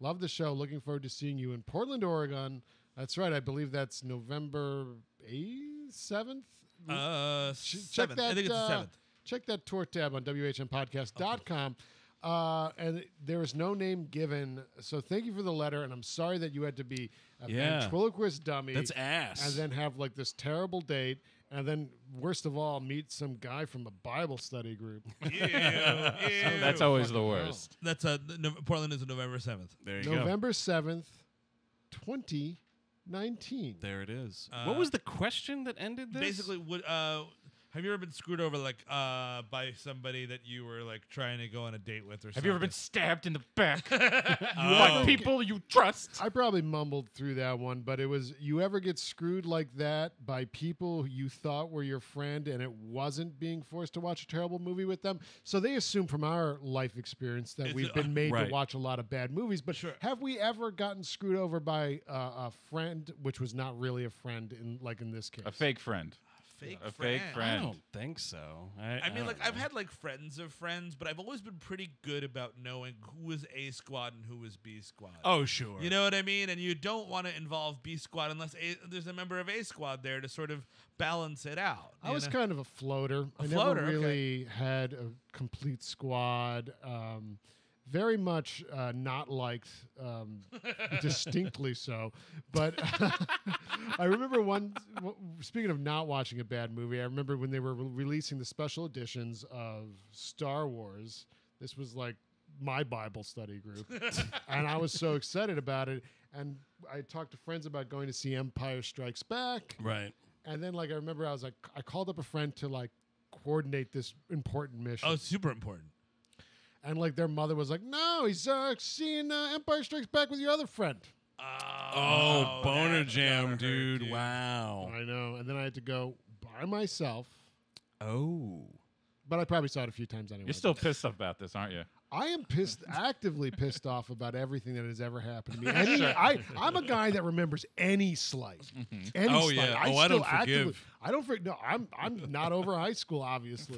Love the show. Looking forward to seeing you in Portland, Oregon. That's right. I believe that's November 8th, 7th? 7th. Check that, I think it's the 7th. Check that tour tab on whmpodcast.com. And there was no name given, so thank you for the letter, and I'm sorry that you had to be a ventriloquist dummy. That's ass. And then have this terrible date, and then worst of all, meet some guy from a Bible study group. Ew. That's always the worst. Hell. That's Portland is November 7th. There you November go. November 7th, 2019. There it is. What was the question that ended this? Basically, have you ever been screwed over by somebody that you were trying to go on a date with, or something? Have you ever been stabbed in the back by people you trust? I probably mumbled through that one, but it was, you ever get screwed like that by people you thought were your friend and it wasn't, being forced to watch a terrible movie with them? So they assume from our life experience that we've been made to watch a lot of bad movies, but have we ever gotten screwed over by a friend which was not really a friend in this case? A fake friend. A fake friend. I don't think so. I mean, I've had friends of friends, but I've always been pretty good about knowing who was A squad and who was B squad. Oh, sure. You know what I mean? And you don't want to involve B squad unless there's a member of A squad there to sort of balance it out. I was kind of a floater. I never really had a complete squad. very much not liked, distinctly so. But I remember one, speaking of not watching a bad movie, I remember when they were releasing the special editions of Star Wars. This was like my Bible study group. And I was so excited about it. And I talked to friends about going to see Empire Strikes Back. Right. And then like I remember I was like, I called up a friend to like coordinate this important mission. Oh, super important. And like their mother was like, "No, he's seeing Empire Strikes Back with your other friend." Oh, boner jam, dude! Wow, I know. And then I had to go by myself. Oh, but I probably saw it a few times anyway. You're still pissed off about this, aren't you? I am pissed, actively pissed off about everything that has ever happened to me. I'm a guy that remembers any slight. Any slight. Yeah. I don't forgive. I don't forgive. No, I'm not over high school, obviously.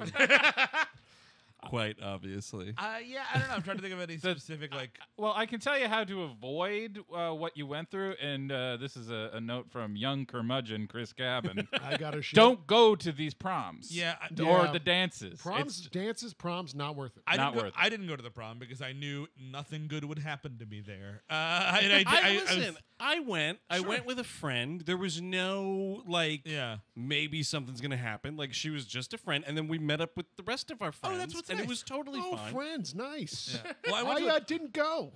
Quite obviously. Yeah, I don't know. I'm trying to think of any specific, like... Well, I can tell you how to avoid what you went through, and this is a note from young curmudgeon Chris Gavin. I got a shit. Don't go to these proms. Yeah. Or the dances. Proms, not worth it. I didn't go to the prom because I knew nothing good would happen to me there. I went with a friend. There was no, like, maybe something's going to happen. Like, she was just a friend, and then we met up with the rest of our friends. Oh, that's what's It was totally fine. Oh, friends, nice. Yeah. Well, I didn't go.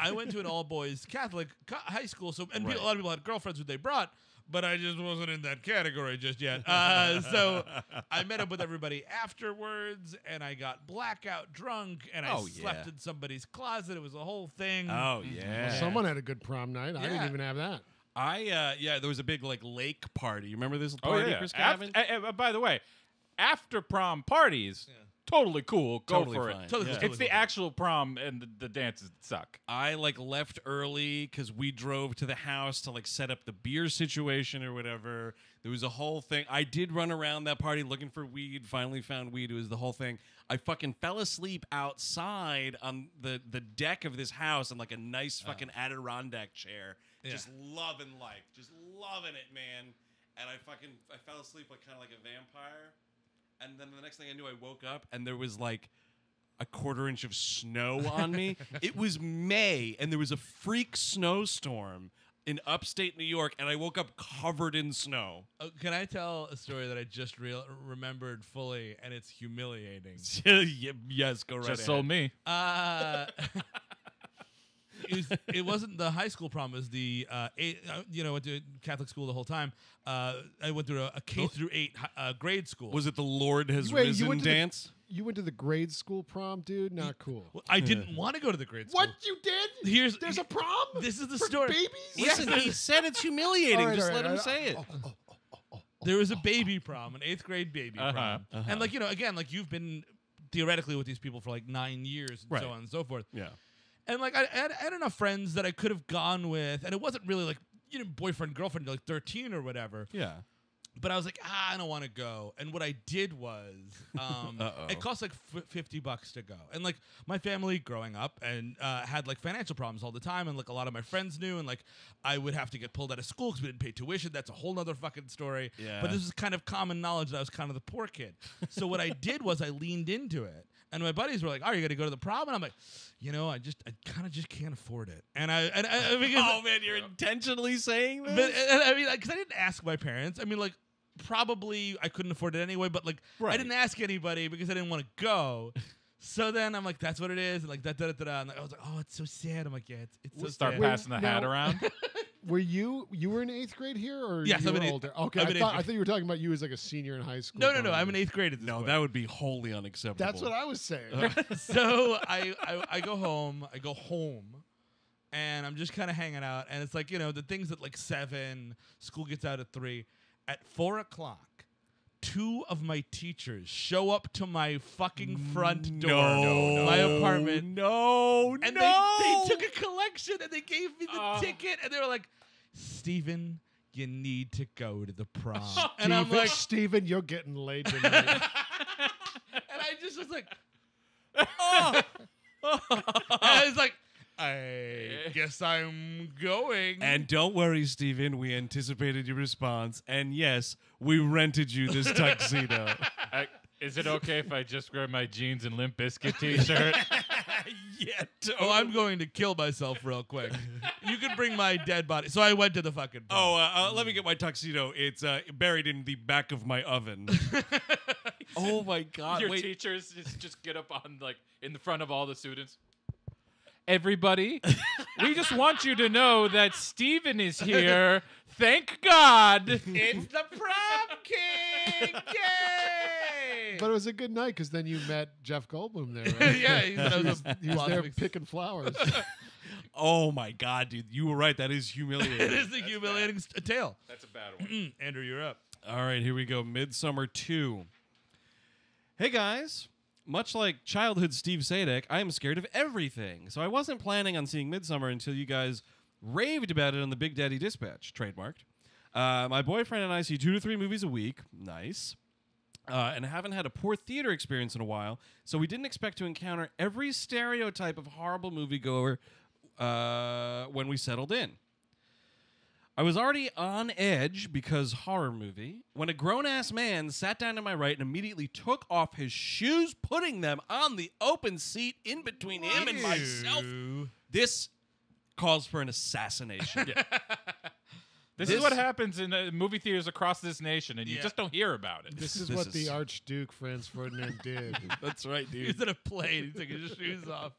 I went to an all-boys Catholic high school, a lot of people had girlfriends who they brought, but I just wasn't in that category just yet. So I met up with everybody afterwards, and I got blackout drunk, and I slept in somebody's closet. It was a whole thing. Oh, yeah. Well, someone had a good prom night. I didn't even have that. There was a big, like, lake party. You remember this party, Chris Gavin? By the way, after prom parties... Yeah. Totally cool. Go for it. It's the actual prom and the dances that suck. I like left early because we drove to the house to like set up the beer situation or whatever. There was a whole thing. I did run around that party looking for weed. Finally found weed. It was the whole thing. I fucking fell asleep outside on the deck of this house in like a nice fucking Adirondack chair. Yeah. Just loving life. Just loving it, man. And I fell asleep like kind of like a vampire. And then the next thing I knew, I woke up, and there was, like, a 1/4 inch of snow on me. It was May, and there was a freak snowstorm in upstate New York, and I woke up covered in snow. Oh, can I tell a story that I just remembered fully, and it's humiliating? Yes, go right ahead. Just sold me. It wasn't the high school prom. It was the, I went to Catholic school the whole time. I went through a K through 8 grade school. Was it the Lord Has Risen dance? You went to the grade school prom, dude? Not cool. Well, I didn't want to go to the grade school. What? You did? There's a prom? This is the story. For babies? Listen, he said it's humiliating. Just let him say it. There was a baby prom, an 8th grade baby prom. And, like, you know, again, like, you've been theoretically with these people for, like, 9 years and so on and so forth. Yeah. And, like, I had enough friends that I could have gone with, and it wasn't really, like, you know, boyfriend, girlfriend, like, 13 or whatever. Yeah. But I was like, I don't want to go. And what I did was, it cost, like, $50 to go. And, like, my family growing up and had, like, financial problems all the time, and, like, a lot of my friends knew, and, like, I would have to get pulled out of school because we didn't pay tuition. That's a whole other fucking story. Yeah. But this was kind of common knowledge that I was kind of the poor kid. So what I did was I leaned into it. And my buddies were like, "Are you gonna go to the prom?" And I'm like, "You know, I kind of just can't afford it." And I because, oh man, you're intentionally saying this. But, and I mean, because I didn't ask my parents. I mean, like, probably I couldn't afford it anyway. But like, I didn't ask anybody because I didn't want to go. So then I'm like, "That's what it is." And like da da da da. And I was like, "Oh, it's so sad." I'm like, "Yeah, it's so sad." Start passing the hat around. Were you were in 8th grade here, or you were older? Okay, I thought you were talking about you as like a senior in high school. No, I'm in 8th grade at this point. No, that would be wholly unacceptable. That's what I was saying. So I go home, and I'm just kind of hanging out, and it's like, you know, the things at like 7, school gets out at 3, at 4 o'clock. 2 of my teachers show up to my fucking front door, my apartment. They took a collection and they gave me the ticket, and they were like, "Steven, you need to go to the prom." And I'm like, "Steven, you're getting laid tonight." And I just was like, "Oh." And I was like, I guess I'm going. And don't worry, Steven. We anticipated your response. And yes, we rented you this tuxedo. Is it okay if I just wear my jeans and Limp Bizkit t-shirt? Yeah, totally. Oh, I'm going to kill myself real quick. You can bring my dead body. So I went to the fucking pub. Oh, let me get my tuxedo. It's buried in the back of my oven. Oh, my God. Your teachers just get up on, like, in the front of all the students. Everybody, we just want you to know that Steven is here. Thank God. It's the prom king. Yay! But it was a good night because then you met Jeff Goldblum there, right? Yeah, he was there picking flowers. Oh, my God, dude. You were right. That is humiliating. It is the humiliating tale. That's a bad one. Andrew, you're up. All right, here we go. Midsommar 2. Hey, guys. Much like childhood Steve Sadek, I am scared of everything. So I wasn't planning on seeing Midsommar until you guys raved about it on the Big Daddy Dispatch, trademarked. My boyfriend and I see 2 to 3 movies a week. Nice. And haven't had a poor theater experience in a while, so we didn't expect to encounter every stereotype of horrible moviegoer when we settled in. I was already on edge because horror movie, when a grown-ass man sat down to my right and immediately took off his shoes, putting them on the open seat in between him and myself. This calls for an assassination. Yeah. This is what happens in movie theaters across this nation, and you just don't hear about it. This is what the Archduke Franz Ferdinand did. That's right, dude. He's in a plane. He took his shoes off.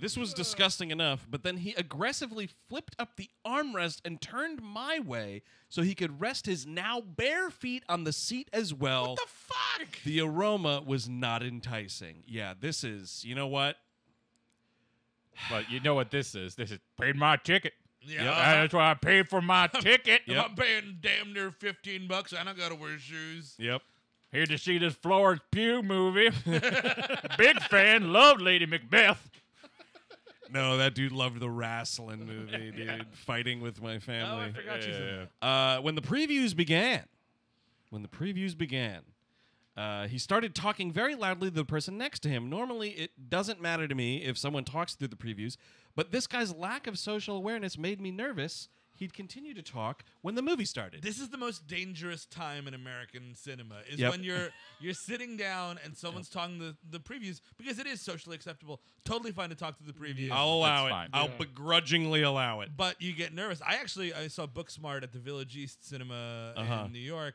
This was disgusting enough, but then he aggressively flipped up the armrest and turned my way so he could rest his now bare feet on the seat as well. What the fuck? The aroma was not enticing. Yeah, this is, you know what? But you know what this is. This is paid my ticket. Yeah, that's why I paid for my ticket. Yep. I'm paying damn near $15. I don't got to wear shoes. Yep. Here to see this Florence Pugh movie. Big fan. Loved Lady Macbeth. No, that dude loved the wrestling movie, dude. Yeah. Fighting with my family. Oh, I forgot you said that. When the previews began, he started talking very loudly to the person next to him. Normally, it doesn't matter to me if someone talks through the previews, but this guy's lack of social awareness made me nervous. He'd continue to talk when the movie started. This is the most dangerous time in American cinema, is when you're sitting down and someone's talking the previews, because it is socially acceptable. Totally fine to talk to the previews. I'll allow it. I'll begrudgingly allow it. But you get nervous. I saw Booksmart at the Village East Cinema in New York,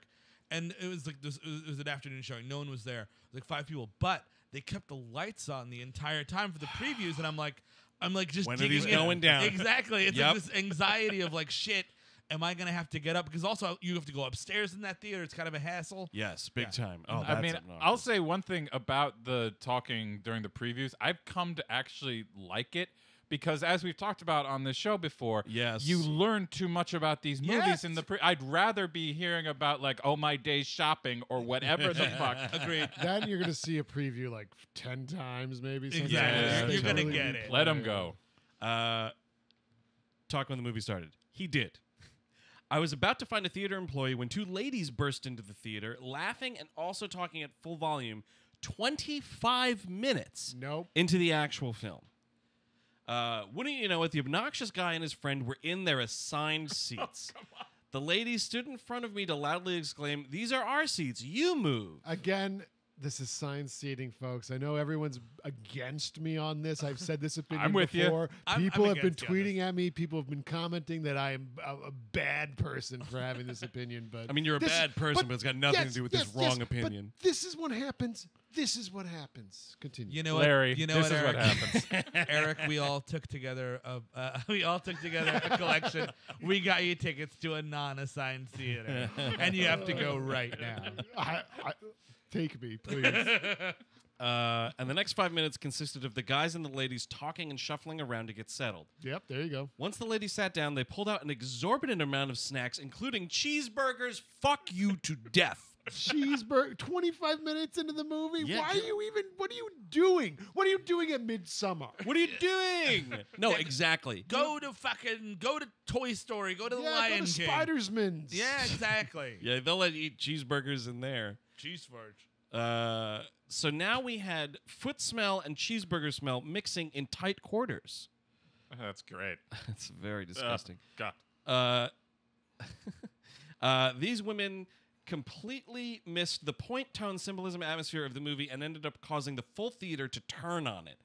and it was like it was an afternoon showing. No one was there. It was like 5 people, but they kept the lights on the entire time for the previews, and I'm like just digging in. When are these going down? Exactly. It's like this anxiety of like, shit, am I going to have to get up? Because also you have to go upstairs in that theater. It's kind of a hassle. Yes, big time. Oh, I mean, I'll say one thing about the talking during the previews. I've come to actually like it because, as we've talked about on this show before, you learn too much about these movies in the previews. I'd rather be hearing about like, oh, my day's shopping or whatever the fuck. Agreed. Then you're going to see a preview like 10 times maybe. Exactly. Yeah. You're going to get it. Let him go. Talk when the movie started. He did. I was about to find a theater employee when 2 ladies burst into the theater, laughing and also talking at full volume 25 minutes into the actual film. Wouldn't you know it, the obnoxious guy and his friend were in their assigned seats. Oh, come on. The lady stood in front of me to loudly exclaim, "These are our seats. You move." Again, this is assigned seating, folks. I know everyone's against me on this. I've said this opinion before. People have been tweeting at me. People have been commenting that I am a bad person for having this opinion. But I mean, you're a bad person, but it's got nothing to do with this wrong opinion. But this is what happens. This is what happens. Continue, you know, Larry. You know this is what happens. Eric, we all took together a collection. We got you tickets to a non-assigned theater, and you have to go right now. Take me, please. And the next 5 minutes consisted of the guys and the ladies talking and shuffling around to get settled. Yep, there you go. Once the ladies sat down, they pulled out an exorbitant amount of snacks, including cheeseburgers. Fuck you to death. Cheeseburger. 25 minutes into the movie? Yeah. Why are you even... What are you doing? What are you doing at Midsommar? What are you doing? No, exactly. Go to Toy Story. Go to the Lion King. Go to Spidersman's. Yeah, exactly. Yeah, they'll let you eat cheeseburgers in there. Cheese fudge. So now we had foot smell and cheeseburger smell mixing in tight quarters. That's great. It's very disgusting. God. These women completely missed the point, tone, symbolism, atmosphere of the movie and ended up causing the full theater to turn on it.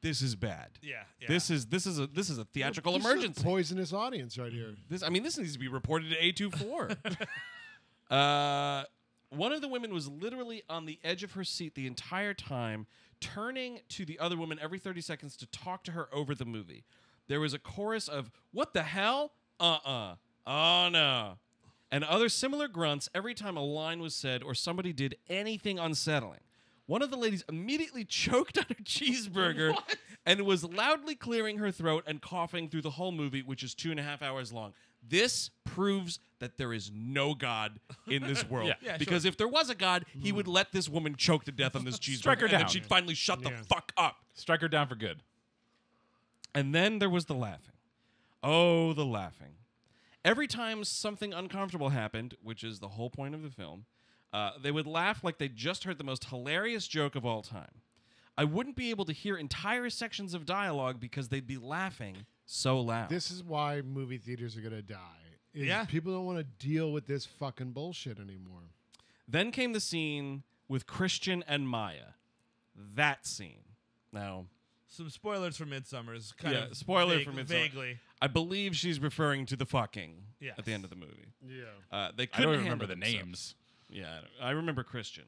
This is bad. Yeah. This is a theatrical emergency. Is a poisonous audience right here. This needs to be reported to A24. One of the women was literally on the edge of her seat the entire time, turning to the other woman every 30 seconds to talk to her over the movie. There was a chorus of, "What the hell? Uh-uh. Oh, no." And other similar grunts every time a line was said or somebody did anything unsettling. One of the ladies immediately choked on her cheeseburger and was loudly clearing her throat and coughing through the whole movie, which is 2.5 hours long. This proves that there is no God in this world. Because if there was a God, he would let this woman choke to death on this cheeseburger. Strike her down. And then she'd finally shut the fuck up. Strike her down for good. And then there was the laughing. Oh, the laughing. Every time something uncomfortable happened, which is the whole point of the film, they would laugh like they just heard the most hilarious joke of all time. I wouldn't be able to hear entire sections of dialogue because they'd be laughing so loud. This is why movie theaters are going to die. People don't want to deal with this fucking bullshit anymore. Then came the scene with Christian and Maya. That scene. Now, some spoilers for Midsommar is kind of spoiler for Midsommar. Vaguely. I believe she's referring to the fucking at the end of the movie. Yeah. They couldn't I don't remember the names. Yeah, I remember Christian.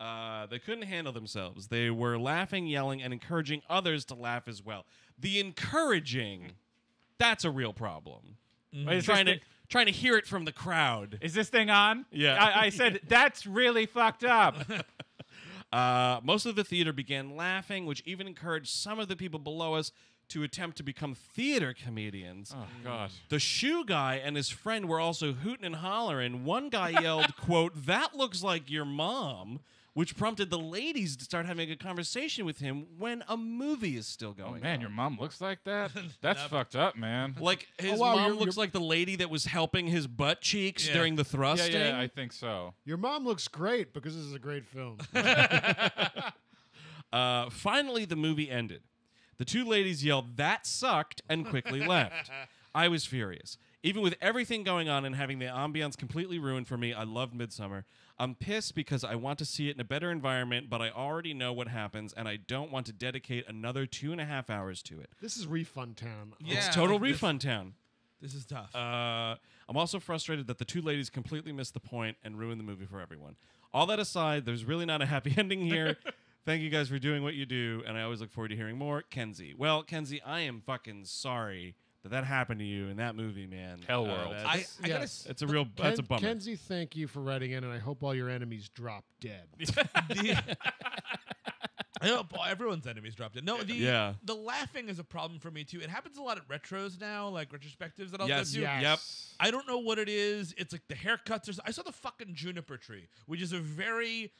They couldn't handle themselves. They were laughing, yelling, and encouraging others to laugh as well. The encouraging, that's a real problem. Mm-hmm. Trying to hear it from the crowd. Is this thing on? Yeah. I said, that's really fucked up. Most of the theater began laughing, which even encouraged some of the people below us to attempt to become theater comedians. Oh, God. The shoe guy and his friend were also hooting and hollering. One guy yelled, quote, "That looks like your mom," which prompted the ladies to start having a conversation with him when a movie is still going on. Oh, man, your mom looks like that? That's fucked up, man. Like, his mom looks like the lady that was helping his butt cheeks during the thrusting? Yeah, I think so. Your mom looks great because this is a great film. Finally, the movie ended. The two ladies yelled, "That sucked," and quickly left. I was furious. Even with everything going on and having the ambiance completely ruined for me, I loved Midsommar. I'm pissed because I want to see it in a better environment, but I already know what happens, and I don't want to dedicate another 2.5 hours to it. This is refund town. Yeah, it's total refund town. This is tough. I'm also frustrated that the two ladies completely missed the point and ruined the movie for everyone. All that aside, there's really not a happy ending here. Thank you guys for doing what you do, and I always look forward to hearing more. Kenzie. Well, Kenzie, I am fucking sorry that happened to you in that movie, man. Hell World. It's a real that's a bummer. Kenzie, thank you for writing in, and I hope all your enemies drop dead. I hope everyone's enemies dropped it. No, the laughing is a problem for me, too. It happens a lot at retros now, like retrospectives that I'll do. Yes. Yep. I don't know what it is. It's like the haircuts. I saw the fucking Juniper Tree, which is a very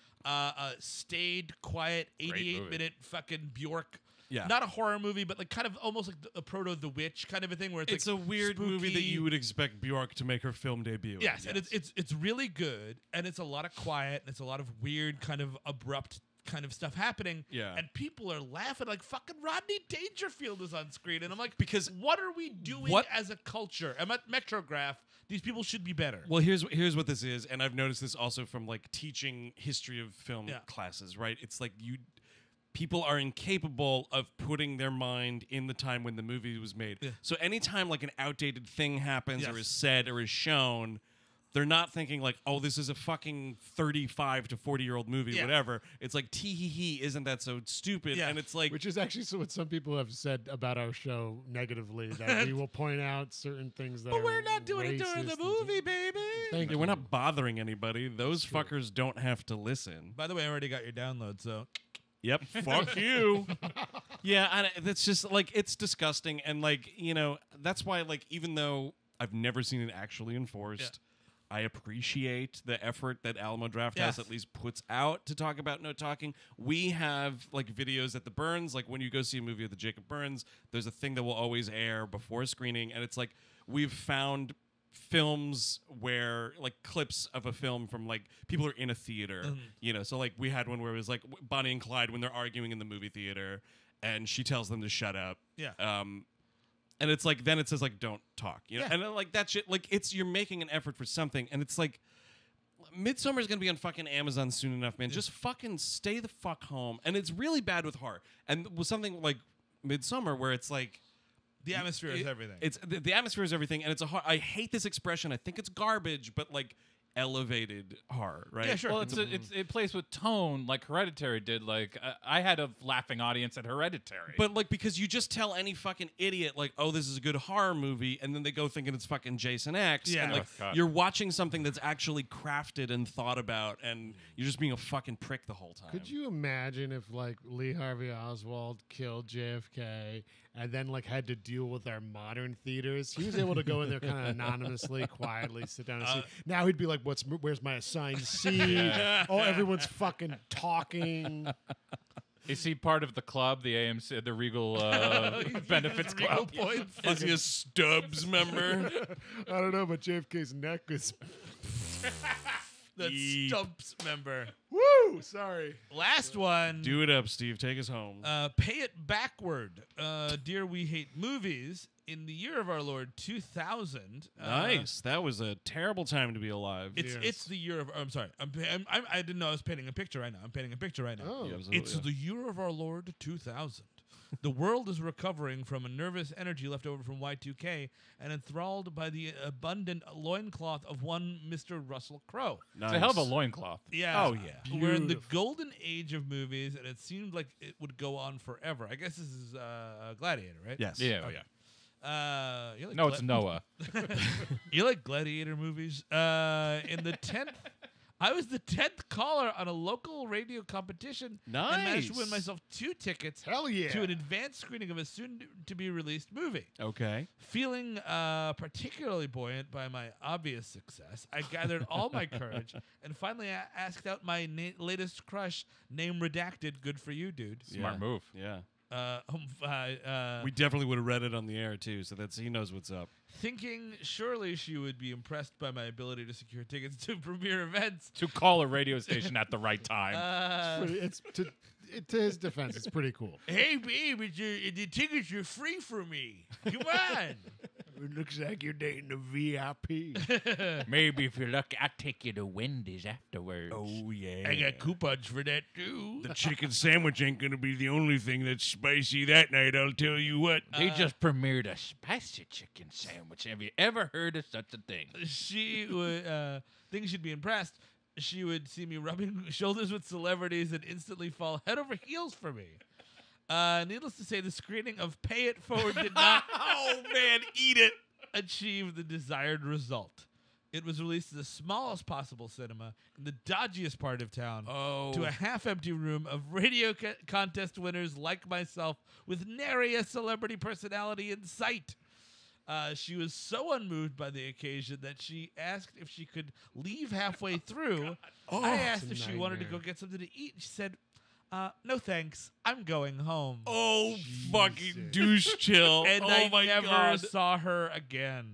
staid, quiet, 88-minute fucking Bjork. Yeah. Not a horror movie, but like kind of almost like a proto The Witch kind of a thing where it's like a weird spooky movie that you would expect Bjork to make her film debut. Yes, and it's really good, and it's a lot of quiet, and it's a lot of weird kind of abrupt kind of stuff happening, and people are laughing like fucking Rodney Dangerfield is on screen, and I'm like, because what are we doing as a culture? I'm at Metrograph. These people should be better. Well, here's what this is, and I've noticed this also from like teaching history of film classes. Right, it's like people are incapable of putting their mind in the time when the movie was made. Yeah. So anytime like an outdated thing happens or is said or is shown, they're not thinking like, oh, this is a fucking 35 to 40-year-old movie, whatever. It's like, tee-hee-hee, isn't that so stupid? Yeah. And it's like... Which is actually what some people have said about our show negatively, that we will point out certain things that but we're not doing it during the movie, baby! Thank you. We're not bothering anybody. Those fuckers don't have to listen. By the way, I already got your download, so... Yep, fuck you. Yeah, that's just, like, it's disgusting. And, like, you know, that's why, like, even though I've never seen it actually enforced... Yeah. I appreciate the effort that Alamo Drafthouse at least puts out to talk about no talking. We have like videos at the Burns, like when you go see a movie at the Jacob Burns, there's a thing that will always air before screening, and it's like we've found films where like clips of a film from like people are in a theater, you know. So like we had one where it was like Bonnie and Clyde when they're arguing in the movie theater, and she tells them to shut up. Yeah. And it's like, then it says, like, don't talk. You know? And then, like, that shit, like, it's, you're making an effort for something. And it's like, Midsommar is going to be on fucking Amazon soon enough, man. Just fucking stay the fuck home. And it's really bad with horror. And with something like Midsommar, where it's like the atmosphere is everything. It's the atmosphere is everything, and it's a horror. I hate this expression. I think it's garbage, but like elevated horror, right? Yeah, sure. Well, it plays with tone, like Hereditary did. Like I had a laughing audience at Hereditary, but like because you just tell any fucking idiot, like, oh, this is a good horror movie, and then they go thinking it's fucking Jason X. Yeah, and, like, you're watching something that's actually crafted and thought about, and you're just being a fucking prick the whole time. Could you imagine if like Lee Harvey Oswald killed JFK? And then, like, had to deal with our modern theaters. He was able to go in there kind of anonymously, quietly, sit down and see. Now he'd be like, where's my assigned seat? Yeah. Oh, everyone's fucking talking. Is he part of the club, the AMC, the Regal Benefits Club? Regal is he a Stubbs member? I don't know, but JFK's neck is... The Stubbs member. Woo! Sorry. Last one. Do it up, Steve. Take us home. Pay it backward. Dear We Hate Movies, in the year of our Lord 2000. Nice. That was a terrible time to be alive. It's the year of... I'm sorry. I didn't know I was painting a picture right now. I'm painting a picture right now. Oh, yeah, it's the year of our Lord 2000. The world is recovering from a nervous energy left over from Y2K and enthralled by the abundant loincloth of one Mr. Russell Crowe. Nice. It's a hell of a loincloth. Yeah. Oh, yeah. Beautiful. We're in the golden age of movies, and it seemed like it would go on forever. I guess this is Gladiator, right? Yes. Yeah. Oh, yeah. Like no, it's Noah. You like Gladiator movies? In the 10th... I was the 10th caller on a local radio competition and managed to win myself 2 tickets to an advanced screening of a soon-to-be-released movie. Okay. Feeling particularly buoyant by my obvious success, I gathered all my courage and finally asked out my latest crush, name redacted, good for you, dude. Smart move. Yeah. We definitely would have read it on the air, too, so that's he knows what's up. Thinking surely she would be impressed by my ability to secure tickets to premier events. To call a radio station at the right time. To his defense, it's pretty cool. Hey, babe, the tickets are free for me. Come on. It looks like you're dating a VIP. Maybe if you're lucky, I'll take you to Wendy's afterwards. Oh, yeah. I got coupons for that, too. The chicken sandwich ain't going to be the only thing that's spicy that night, I'll tell you what. They just premiered a spicy chicken sandwich. Have you ever heard of such a thing? She would think she'd be impressed. She would see me rubbing shoulders with celebrities and instantly fall head over heels for me. Needless to say, the screening of Pay It Forward did not achieve the desired result. It was released in the smallest possible cinema in the dodgiest part of town to a half-empty room of radio contest winners like myself with nary a celebrity personality in sight. She was so unmoved by the occasion that she asked if she could leave halfway through. Oh, I asked if she wanted to go get something to eat. She said... no thanks. I'm going home. Oh, fucking douche chill. And I never saw her again.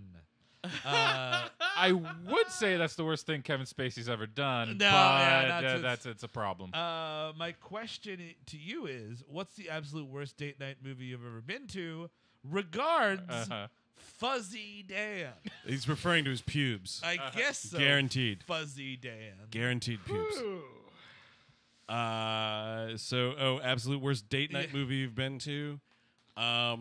I would say that's the worst thing Kevin Spacey's ever done. No, but it's a problem. My question to you is, what's the absolute worst date night movie you've ever been to? Regards, Fuzzy Dan. He's referring to his pubes. I guess so. Guaranteed. Fuzzy Dan. Guaranteed pubes. Ooh. Absolute worst date night movie you've been to. I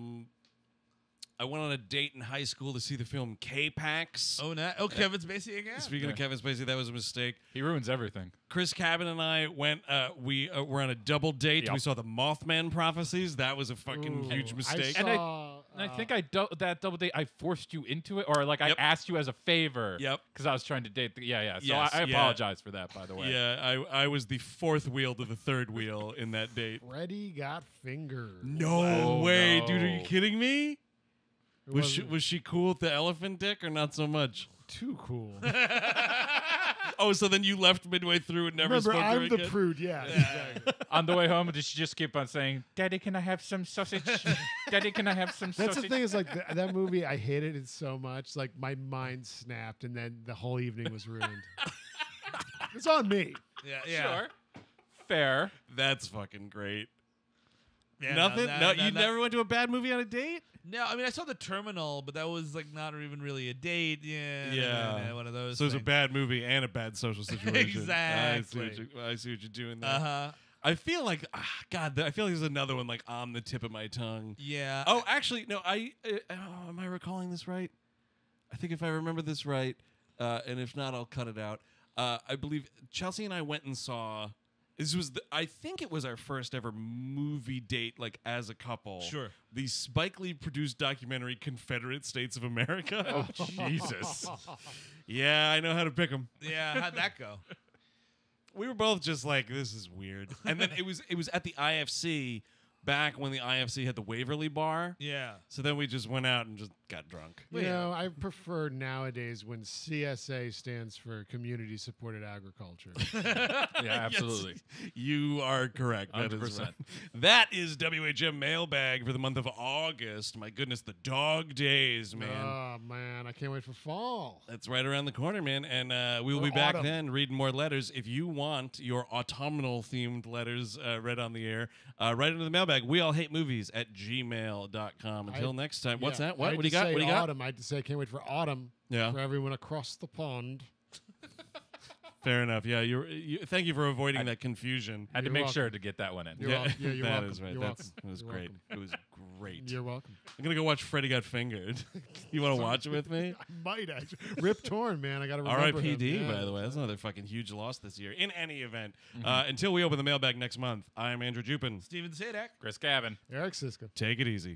went on a date in high school to see the film K-Pax. Oh, no. Oh, Kevin Spacey again? Speaking of Kevin Spacey, that was a mistake. He ruins everything. Chris Cabin and I went, we were on a double date. Yep. We saw the Mothman Prophecies. That was a fucking huge mistake. I think that double date, I forced you into it, or like I asked you as a favor. Yep. Because I was trying to date. So yes, I apologize for that, by the way. Yeah, I was the fourth wheel to the third wheel in that date. Freddy Got Fingered. No way, dude. Are you kidding me? Was she cool with the elephant dick or not so much? Too cool. Oh, so then you left midway through and never spoke to her again? I'm the prude, exactly. On the way home, did she just keep on saying, Daddy, can I have some sausage? Daddy, can I have some sausage? That's the thing is, like, that movie, I hated it so much. Like, my mind snapped, and then the whole evening was ruined. It's on me. Yeah. Sure. Fair. That's fucking great. Yeah, Nothing? No, you never went to a bad movie on a date? No, I mean, I saw The Terminal, but that was like not even really a date. Yeah. Yeah. One of those. So it's a bad movie and a bad social situation. Exactly. I see what you're doing there. Uh-huh. I feel like, God, I feel like there's another one like on the tip of my tongue. Yeah. Oh, actually, no, am I recalling this right? I think if I remember this right, and if not, I'll cut it out. I believe Chelsea and I went and saw... This was, I think it was our first ever movie date, like as a couple. Sure. The Spike Lee produced documentary Confederate States of America. Oh, Jesus. Yeah, I know how to pick them. Yeah, how'd that go? We were both just like, this is weird. And then it was at the IFC back when the IFC had the Waverly Bar. Yeah. So then we just went out and just got drunk. You know, I prefer nowadays when CSA stands for Community Supported Agriculture. Yeah, absolutely. Yes, you are correct. 100%. That is right. That is WHM Mailbag for the month of August. My goodness, the dog days, man. Oh, man, I can't wait for fall. That's right around the corner, man. And we'll be back then reading more letters. If you want your autumnal-themed letters read on the air, write into the mailbag. We all hate movies at gmail.com. Until next time. Yeah, what's that? What do you got? What do you got? I had to say, I can't wait for autumn. Yeah. For everyone across the pond. Fair enough. Yeah. You thank you for avoiding that confusion. I had to make sure to get that one in. You're welcome. Is right. That was great. It was great. You're welcome. I'm gonna go watch Freddy Got Fingered. You want to watch it with me? I might actually. Rip Torn, man. I gotta remember. R.I.P.D. By the way, that's another fucking huge loss this year. In any event, until we open the mailbag next month, I'm Andrew Jupin, Steven Sadak, Chris Gavin, Eric Siska. Take it easy.